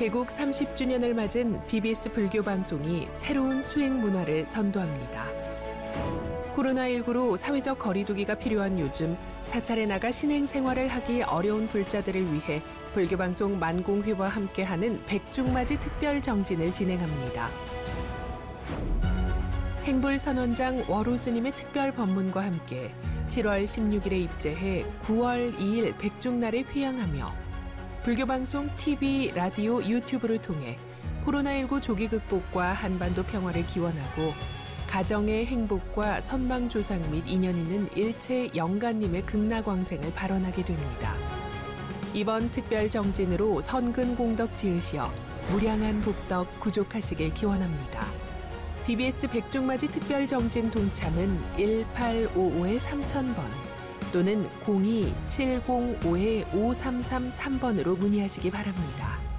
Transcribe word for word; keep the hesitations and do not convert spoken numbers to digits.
개국 삼십 주년을 맞은 비비에스 불교 방송이 새로운 수행 문화를 선도합니다. 코로나 십구로 사회적 거리두기가 필요한 요즘 사찰에 나가 신행 생활을 하기 어려운 불자들을 위해 불교 방송 만공회와 함께하는 백중맞이 특별 정진을 진행합니다. 행불선원장 월호 스님의 특별 법문과 함께 칠월 십육일에 입재해 구월 이일 백중날에 회향하며 불교방송 티비, 라디오, 유튜브를 통해 코로나 십구 조기 극복과 한반도 평화를 기원하고 가정의 행복과 선망조상 및 인연 있는 일체 영가님의 극락왕생을 발언하게 됩니다. 이번 특별 정진으로 선근 공덕 지으시어 무량한 복덕 구족하시길 기원합니다. 비비에스 백중맞이 특별 정진 동참은 일팔오오 삼공공공 번 또는 공이 칠공오 오삼삼삼 번으로 문의하시기 바랍니다.